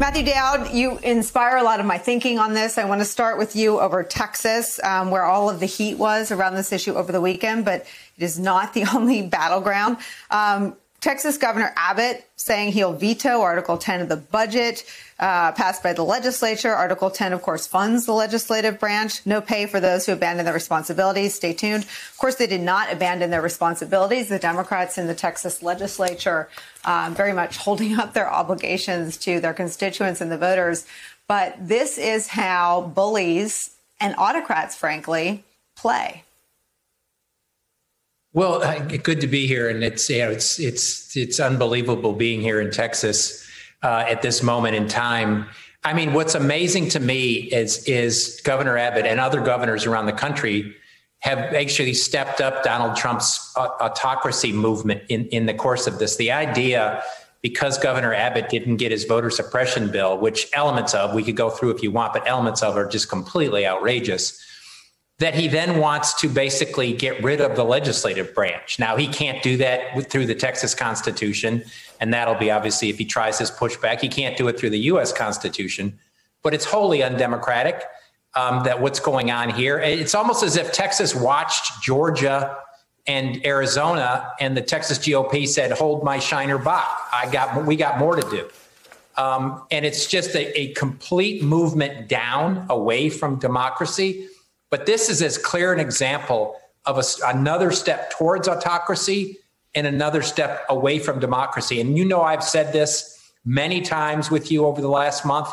Matthew Dowd, you inspire a lot of my thinking on this. I want to start with you over Texas, where all of the heat was around this issue over the weekend, but it is not the only battleground. Texas Governor Abbott saying he'll veto Article 10 of the budget passed by the legislature. Article 10, of course, funds the legislative branch. No pay for those who abandon their responsibilities. Stay tuned. Of course, they did not abandon their responsibilities. The Democrats in the Texas legislature very much holding up their obligations to their constituents and the voters. But this is how bullies and autocrats, frankly, play. Well, good to be here, and it's unbelievable being here in Texas at this moment in time. I mean, what's amazing to me is Governor Abbott and other governors around the country have actually stepped up Donald Trump's autocracy movement in the course of this. The idea, because Governor Abbott didn't get his voter suppression bill, which elements of we could go through if you want, but elements of are just completely outrageous, that he then wants to basically get rid of the legislative branch. Now, he can't do that through the Texas Constitution, and that'll be obviously if he tries his pushback. He can't do it through the U.S. Constitution, but it's wholly undemocratic that what's going on here. It's almost as if Texas watched Georgia and Arizona, and the Texas GOP said, "Hold my shiner box. We got more to do." And it's just a complete movement down away from democracy. But this is as clear an example of another step towards autocracy and another step away from democracy. And, you know, I've said this many times with you over the last month.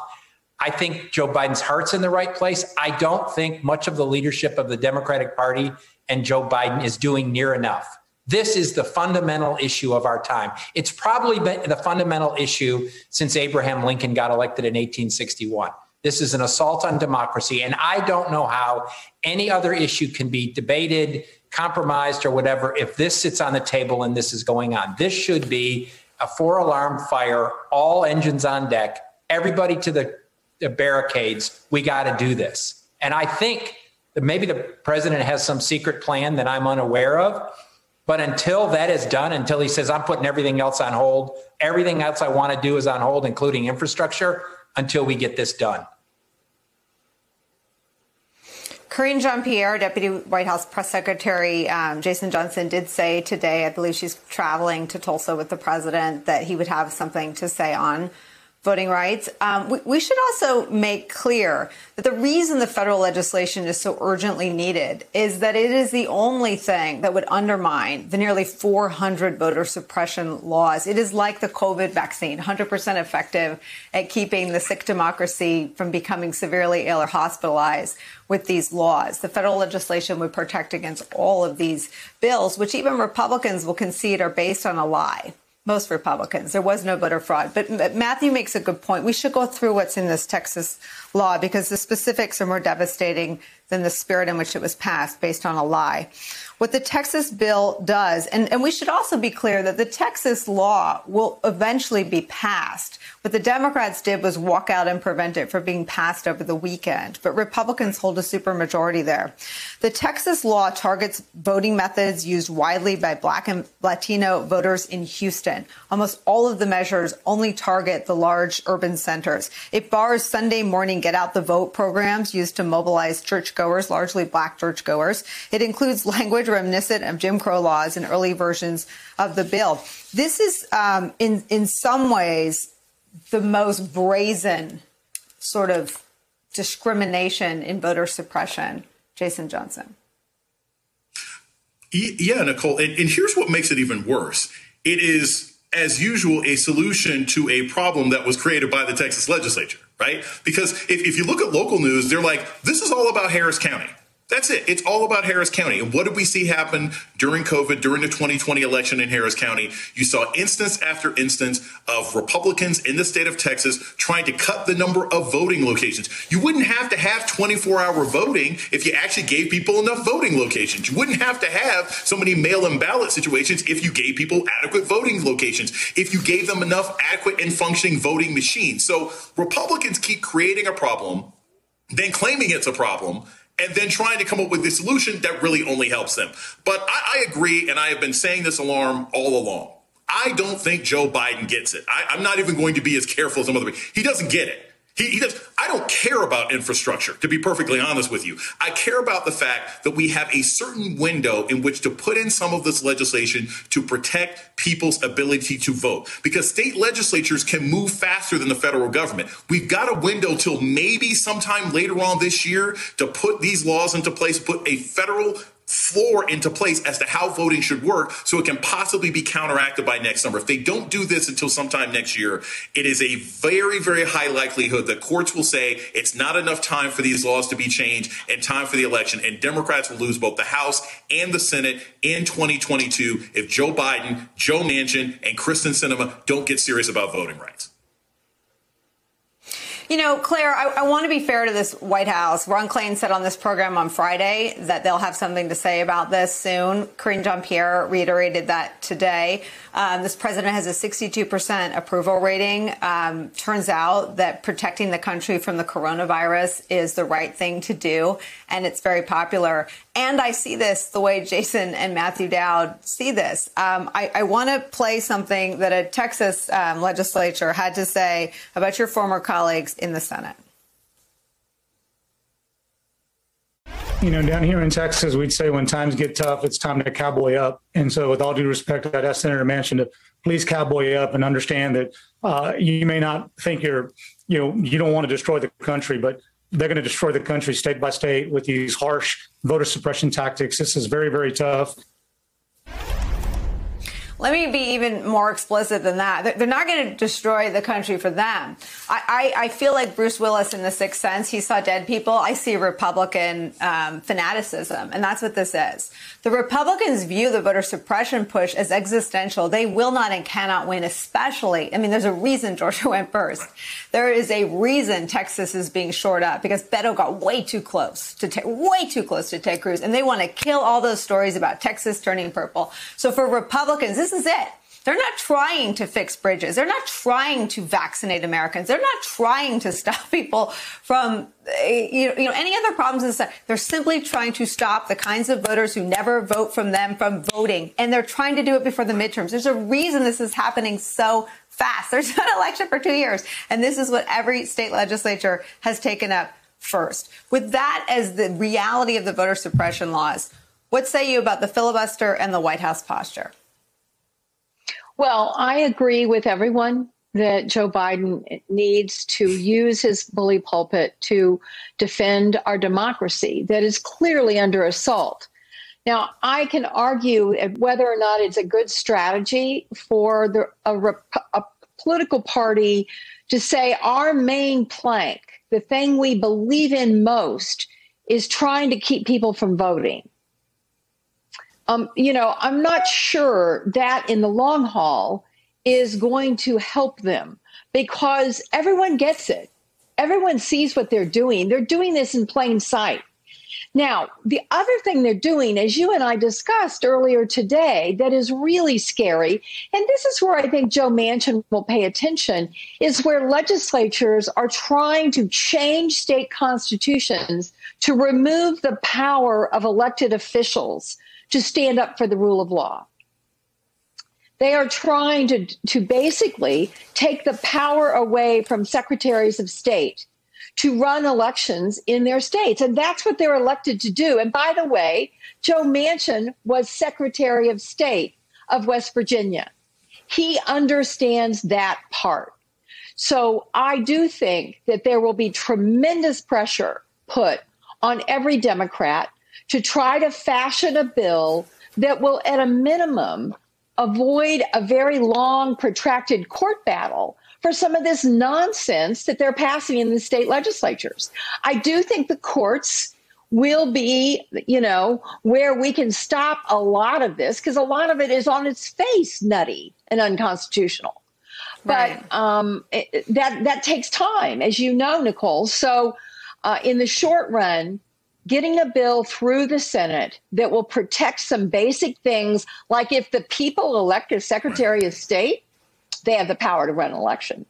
I think Joe Biden's heart's in the right place. I don't think much of the leadership of the Democratic Party and Joe Biden is doing near enough. This is the fundamental issue of our time. It's probably been the fundamental issue since Abraham Lincoln got elected in 1861. This is an assault on democracy, and I don't know how any other issue can be debated, compromised, or whatever if this sits on the table and this is going on. This should be a four-alarm fire, all engines on deck, everybody to the barricades. We got to do this. And I think that maybe the president has some secret plan that I'm unaware of, but until that is done, until he says, I'm putting everything else on hold, everything else I want to do is on hold, including infrastructure, until we get this done. Karine Jean-Pierre, Deputy White House Press Secretary Jason Johnson did say today, I believe she's traveling to Tulsa with the president, that he would have something to say on voting rights. We should also make clear that the reason the federal legislation is so urgently needed is that it is the only thing that would undermine the nearly 400 voter suppression laws. It is like the COVID vaccine, 100% effective at keeping the sick democracy from becoming severely ill or hospitalized with these laws. The federal legislation would protect against all of these bills, which even Republicans will concede are based on a lie. Most Republicans. There was no voter fraud. But Matthew makes a good point. We should go through what's in this Texas law because the specifics are more devastating than the spirit in which it was passed based on a lie. What the Texas bill does, and we should also be clear that the Texas law will eventually be passed. What the Democrats did was walk out and prevent it from being passed over the weekend. But Republicans hold a supermajority there. The Texas law targets voting methods used widely by Black and Latino voters in Houston. Almost all of the measures only target the large urban centers. It bars Sunday morning get-out-the-vote programs used to mobilize churchgoers, largely Black churchgoers. It includes language reminiscent of Jim Crow laws and early versions of the bill. This is, in some ways, the most brazen sort of discrimination in voter suppression, Jason Johnson. Yeah, Nicolle, and here's what makes it even worse. It is, as usual, a solution to a problem that was created by the Texas legislature, right? Because if you look at local news, they're like, this is all about Harris County. That's it. It's all about Harris County. And what did we see happen during COVID, during the 2020 election in Harris County? You saw instance after instance of Republicans in the state of Texas trying to cut the number of voting locations. You wouldn't have to have 24-hour voting if you actually gave people enough voting locations. You wouldn't have to have so many mail-in ballot situations if you gave people adequate voting locations, if you gave them enough adequate and functioning voting machines. So Republicans keep creating a problem, then claiming it's a problem, and then trying to come up with a solution that really only helps them. But I agree, and I have been saying this alarm all along. I don't think Joe Biden gets it. I'm not even going to be as careful as some other people. He doesn't get it. He does. I don't care about infrastructure, to be perfectly honest with you. I care about the fact that we have a certain window in which to put in some of this legislation to protect people's ability to vote, because state legislatures can move faster than the federal government. We've got a window till maybe sometime later on this year to put these laws into place, put a federal floor into place as to how voting should work, so it can possibly be counteracted by next summer. If they don't do this until sometime next year, it is a very, very high likelihood that courts will say it's not enough time for these laws to be changed and time for the election, and Democrats will lose both the House and the Senate in 2022 if Joe Biden, Joe Manchin, and Kyrsten Sinema don't get serious about voting rights. You know, Claire, I want to be fair to this White House. Ron Klain said on this program on Friday that they'll have something to say about this soon. Karine Jean-Pierre reiterated that today. This president has a 62% approval rating. Turns out that protecting the country from the coronavirus is the right thing to do, and it's very popular. And I see this the way Jason and Matthew Dowd see this. I want to play something that a Texas legislature had to say about your former colleagues in the Senate. You know, down here in Texas, we'd say when times get tough, it's time to cowboy up. And so with all due respect, I'd ask Senator Manchin to please cowboy up and understand that you may not think you don't want to destroy the country, but they're going to destroy the country state by state with these harsh voter suppression tactics. This is very, very tough. Let me be even more explicit than that. They're not going to destroy the country for them. I feel like Bruce Willis in The Sixth Sense. He saw dead people. I see Republican fanaticism, and that's what this is. The Republicans view the voter suppression push as existential. They will not and cannot win, especially. I mean, there's a reason Georgia went first. There is a reason Texas is being shored up, because Beto got way too close to Ted Cruz, and they want to kill all those stories about Texas turning purple. So for Republicans, this is it. They're not trying to fix bridges. They're not trying to vaccinate Americans. They're not trying to stop people from any other problems. They're simply trying to stop the kinds of voters who never vote from them from voting. And they're trying to do it before the midterms. There's a reason this is happening so fast. There's no election for 2 years. And this is what every state legislature has taken up first. With that as the reality of the voter suppression laws, what say you about the filibuster and the White House posture? Well, I agree with everyone that Joe Biden needs to use his bully pulpit to defend our democracy that is clearly under assault. Now, I can argue whether or not it's a good strategy for a political party to say our main plank, the thing we believe in most, is trying to keep people from voting. I'm not sure that in the long haul is going to help them, because everyone gets it. Everyone sees what they're doing. They're doing this in plain sight. Now, the other thing they're doing, as you and I discussed earlier today, that is really scary, and this is where I think Joe Manchin will pay attention, is where legislatures are trying to change state constitutions to remove the power of elected officials to stand up for the rule of law. They are trying to basically take the power away from secretaries of state to run elections in their states. And that's what they're elected to do. And by the way, Joe Manchin was Secretary of State of West Virginia. He understands that part. So I do think that there will be tremendous pressure put on every Democrat to try to fashion a bill that will, at a minimum, avoid a very long, protracted court battle for some of this nonsense that they're passing in the state legislatures. I do think the courts will be, where we can stop a lot of this, because a lot of it is on its face nutty and unconstitutional. Right. But that takes time, as you know, Nicolle. So in the short run, getting a bill through the Senate that will protect some basic things, like if the people elect a Secretary of State, they have the power to run an election.